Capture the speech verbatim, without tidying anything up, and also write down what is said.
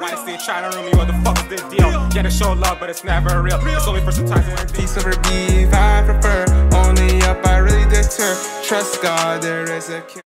why they still trying to ruin me, what the fuck is the deal? Yeah, they show love, but it's never real. It's only for some time when it's peace over beef, I prefer. Only up, I really deter. Trust God, there is a